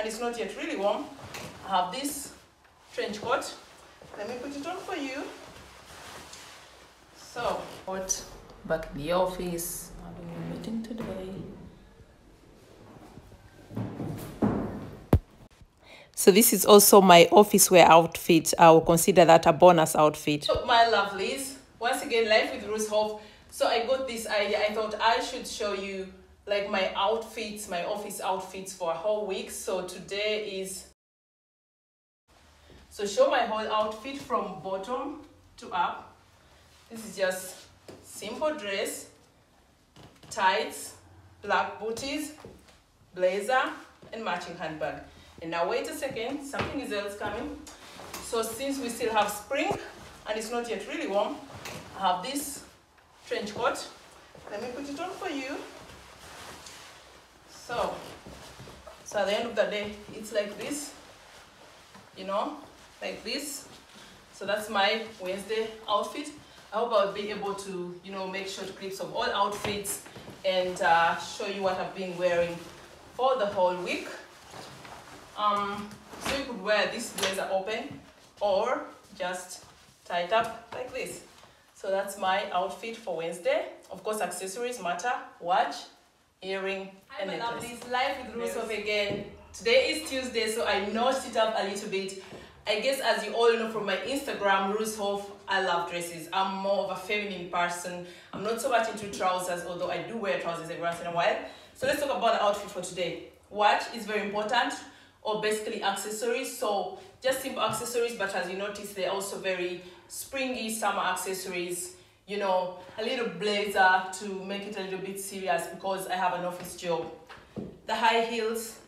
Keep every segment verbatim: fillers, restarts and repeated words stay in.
and it's not yet really warm. I have this trench coat. Let me put it on for you. So, hot, back in the office. I'll be meeting today. So this is also my office wear outfit. I will consider that a bonus outfit. So my lovelies, once again, Life with Ruzhoff. So I got this idea. I thought I should show you like my outfits, my office outfits for a whole week. So today is, so show my whole outfit from bottom to up. This is just simple dress, tights, black booties, blazer, and matching handbag. And now wait a second, something is else coming. So since we still have spring and it's not yet really warm, I have this trench coat. Let me put it on for you. So, so at the end of the day, it's like this, you know, like this. So that's my Wednesday outfit. I hope I'll be able to, you know, make short clips of all outfits and uh, show you what I've been wearing for the whole week. Um, so you could wear this blazer open or just tie it up like this. So that's my outfit for Wednesday. Of course, accessories matter, watch, earring, Hi, and my lovelies, Life with Ruzhoff again. Today is Tuesday, so I notched it up a little bit. I guess as you all know from my Instagram, Ruzhoff, I love dresses. I'm more of a feminine person. I'm not so much into trousers, although I do wear trousers every once in a while. So let's talk about the outfit for today. Watch is very important, or basically accessories. So just simple accessories, but as you notice, they're also very springy summer accessories, you know, a little blazer to make it a little bit serious because I have an office job. The high heels,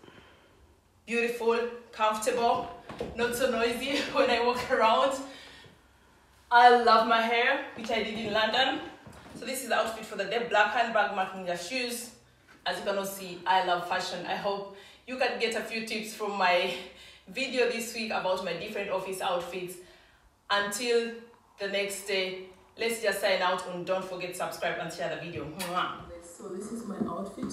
beautiful, comfortable, not so noisy when I walk around. I love my hair, which I did in London. So this is the outfit for the day. Black handbag marking the shoes. As you can see, I love fashion. I hope you can get a few tips from my video this week about my different office outfits. Until the next day, let's just sign out, and don't forget to subscribe and share the video. So this is my outfit.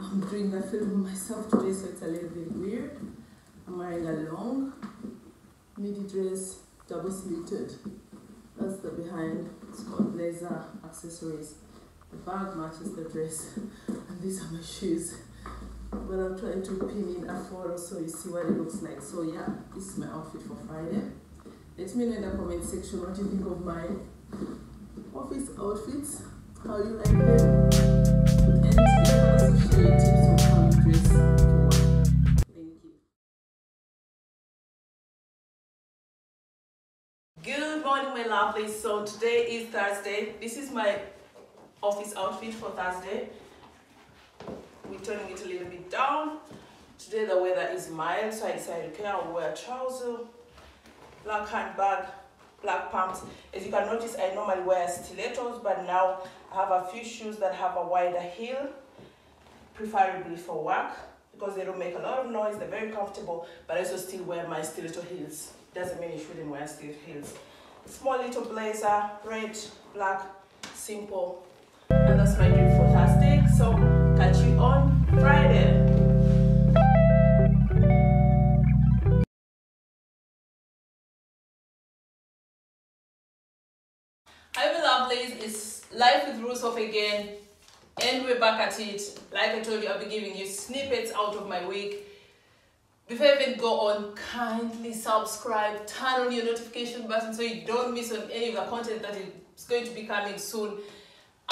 I'm doing a film of myself today, so it's a little bit weird. I'm wearing a long midi dress, double slitted. That's the behind. It's called blazer, accessories. The bag matches the dress, and these are my shoes. But I'm trying to pin in a photo so you see what it looks like. So yeah, this is my outfit for Friday. Let me know in the comment section what you think of my office outfits, how you like them, and also share tips on how you dress for work. Thank you. Good morning, my lovelies. So today is Thursday. This is my office outfit for Thursday. We're turning it a little bit down. Today the weather is mild, so I decided, okay, I'll wear a trouser, black handbag, black pumps. As you can notice, I normally wear stilettos, but now I have a few shoes that have a wider heel, preferably for work, because they don't make a lot of noise, they're very comfortable, but I also still wear my stiletto heels. Doesn't mean you shouldn't wear stiletto heels. Small little blazer, red, black, simple. And that's my dream for Thursday. So catch you on Friday. Hi my lovelies, it's Life with Ruzhoff again, and we're back at it. Like I told you, I'll be giving you snippets out of my week. Before I even go on, kindly subscribe, turn on your notification button so you don't miss on any of the content that is going to be coming soon.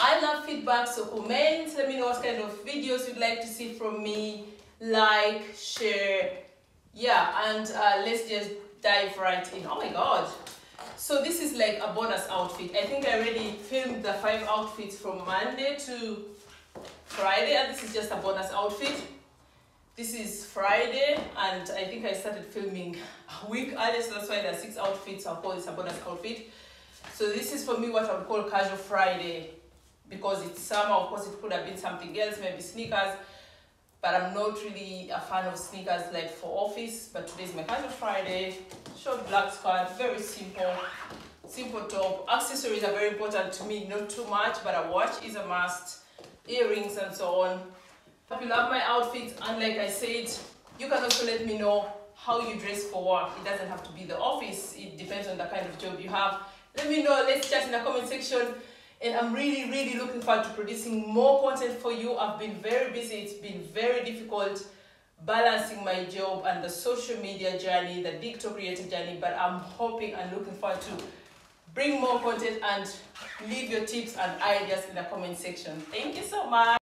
I love feedback, so comment, let me know what kind of videos you'd like to see from me, like, share, yeah, and uh, let's just dive right in. Oh my god, so this is like a bonus outfit. I think I already filmed the five outfits from Monday to Friday, and this is just a bonus outfit. This is Friday, and I think I started filming a week earlier, so that's why there are six outfits. I'll call this a bonus outfit. So this is for me what I would call casual Friday. Because it's summer, of course it could have been something else, maybe sneakers, but I'm not really a fan of sneakers like for office, but today's my casual Friday. Short black skirt, very simple, simple top. Accessories are very important to me, not too much, but a watch is a must, earrings and so on. If you love my outfits, and like I said, you can also let me know how you dress for work. It doesn't have to be the office. It depends on the kind of job you have. Let me know. Let's chat in the comment section. And I'm really, really looking forward to producing more content for you. I've been very busy. It's been very difficult balancing my job and the social media journey, the digital creative journey. But I'm hoping and looking forward to bring more content, and leave your tips and ideas in the comment section. Thank you so much.